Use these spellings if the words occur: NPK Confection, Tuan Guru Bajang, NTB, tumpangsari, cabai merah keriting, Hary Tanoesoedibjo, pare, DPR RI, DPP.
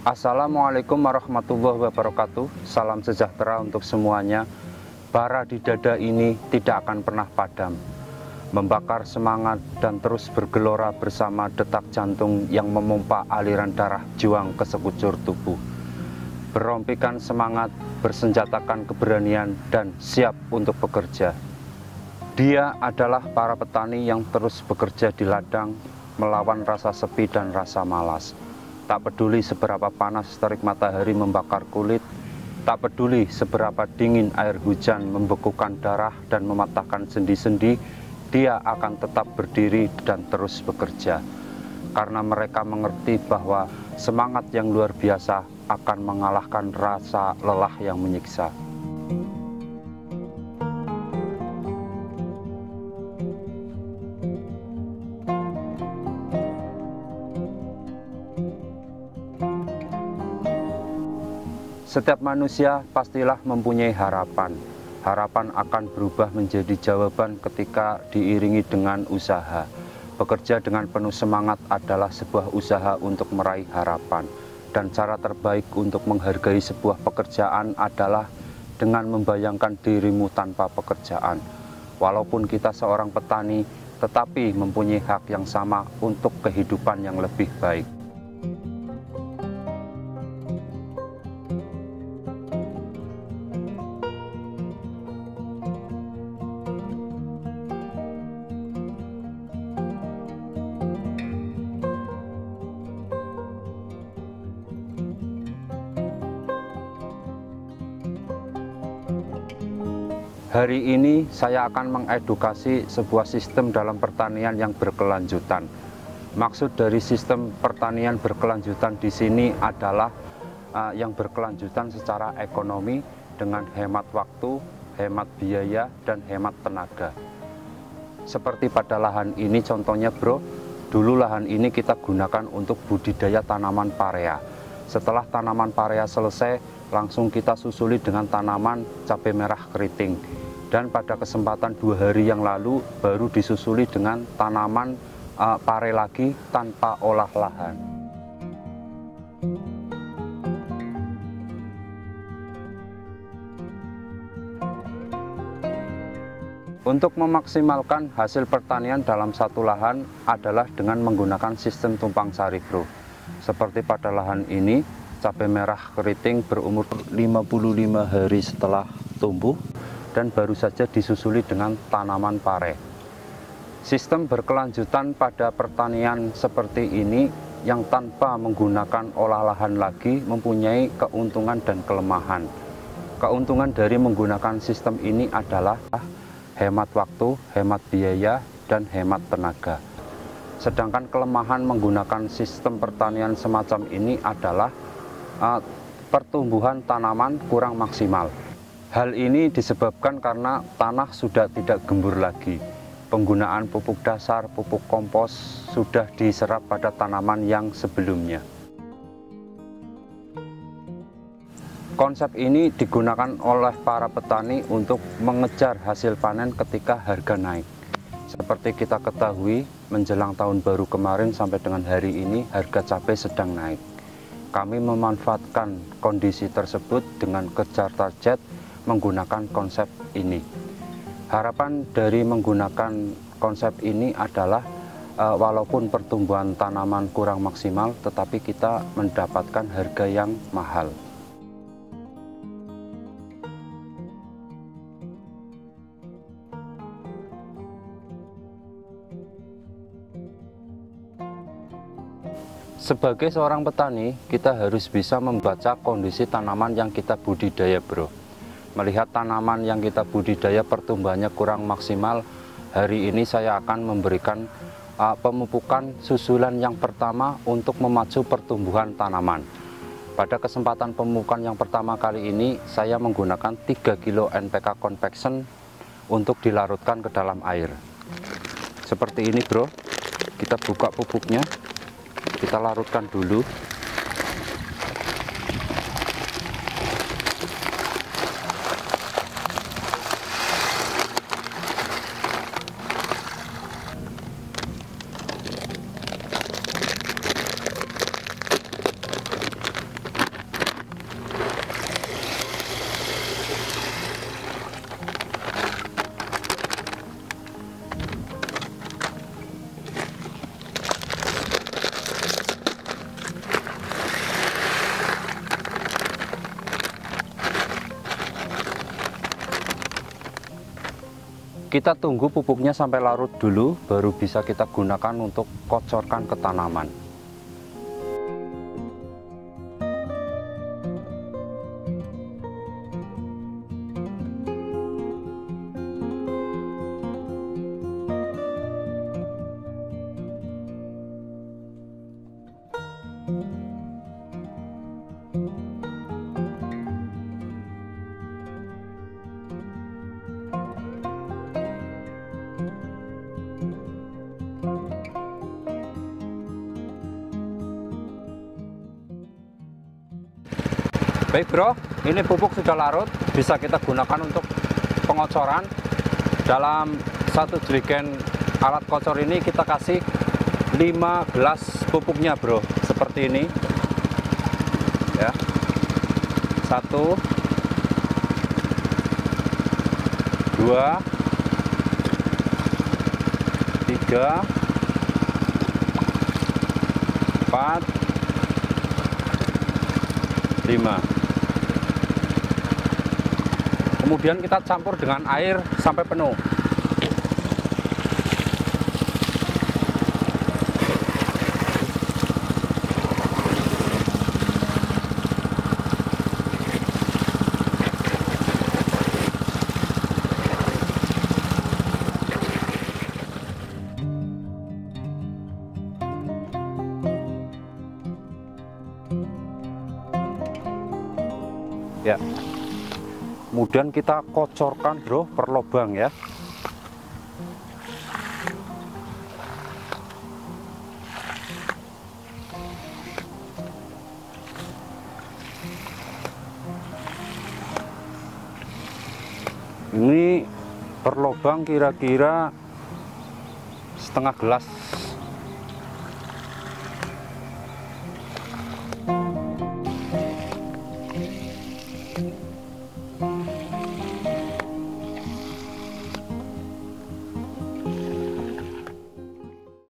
Assalamualaikum warahmatullahi wabarakatuh. Salam sejahtera untuk semuanya. Bara di dada ini tidak akan pernah padam, membakar semangat dan terus bergelora bersama detak jantung yang memompa aliran darah juang ke sekujur tubuh. Berompikan semangat, bersenjatakan keberanian, dan siap untuk bekerja. Dia adalah para petani yang terus bekerja di ladang, melawan rasa sepi dan rasa malas. Tak peduli seberapa panas terik matahari membakar kulit, tak peduli seberapa dingin air hujan membekukan darah dan mematahkan sendi-sendi, dia akan tetap berdiri dan terus bekerja. Karena mereka mengerti bahwa semangat yang luar biasa akan mengalahkan rasa lelah yang menyiksa. Setiap manusia pastilah mempunyai harapan. Harapan akan berubah menjadi jawaban ketika diiringi dengan usaha. Bekerja dengan penuh semangat adalah sebuah usaha untuk meraih harapan. Dan cara terbaik untuk menghargai sebuah pekerjaan adalah dengan membayangkan dirimu tanpa pekerjaan. Walaupun kita seorang petani, tetapi mempunyai hak yang sama untuk kehidupan yang lebih baik. Hari ini saya akan mengedukasi sebuah sistem dalam pertanian yang berkelanjutan. Maksud dari sistem pertanian berkelanjutan di sini adalah yang berkelanjutan secara ekonomi dengan hemat waktu, hemat biaya, dan hemat tenaga. Seperti pada lahan ini contohnya bro, dulu lahan ini kita gunakan untuk budidaya tanaman parea. Setelah tanaman parea selesai, langsung kita susuli dengan tanaman cabai merah keriting. Dan pada kesempatan 2 hari yang lalu, baru disusuli dengan tanaman pare lagi tanpa olah lahan. Untuk memaksimalkan hasil pertanian dalam satu lahan adalah dengan menggunakan sistem tumpangsari bro. Seperti pada lahan ini, cabai merah keriting berumur 55 hari setelah tumbuh dan baru saja disusuli dengan tanaman pare. Sistem berkelanjutan pada pertanian seperti ini yang tanpa menggunakan olah lahan lagi mempunyai keuntungan dan kelemahan. Keuntungan dari menggunakan sistem ini adalah hemat waktu, hemat biaya, dan hemat tenaga. Sedangkan kelemahan menggunakan sistem pertanian semacam ini adalah pertumbuhan tanaman kurang maksimal. Hal ini disebabkan karena tanah sudah tidak gembur lagi. Penggunaan pupuk dasar, pupuk kompos sudah diserap pada tanaman yang sebelumnya. Konsep ini digunakan oleh para petani untuk mengejar hasil panen ketika harga naik. Seperti kita ketahui, menjelang tahun baru kemarin sampai dengan hari ini harga cabai sedang naik. Kami memanfaatkan kondisi tersebut dengan kejar target menggunakan konsep ini. Harapan dari menggunakan konsep ini adalah walaupun pertumbuhan tanaman kurang maksimal, tetapi kita mendapatkan harga yang mahal. Sebagai seorang petani, kita harus bisa membaca kondisi tanaman yang kita budidaya bro. Melihat tanaman yang kita budidaya pertumbuhannya kurang maksimal, hari ini saya akan memberikan pemupukan susulan yang pertama untuk memacu pertumbuhan tanaman. Pada kesempatan pemupukan yang pertama kali ini, saya menggunakan 3 kilo NPK Confection untuk dilarutkan ke dalam air. Seperti ini bro, kita buka pupuknya. Kita larutkan dulu. Kita tunggu pupuknya sampai larut dulu, baru bisa kita gunakan untuk kocorkan ke tanaman. Baik bro, ini pupuk sudah larut, bisa kita gunakan untuk pengocoran. Dalam satu jerigen alat kocor ini kita kasih 5 gelas pupuknya bro, seperti ini ya. 1, 2, 3, 4, 5. Kemudian kita campur dengan air sampai penuh. Ya. Kemudian kita kocorkan bro per lubang ya. Ini per lubang kira-kira setengah gelas.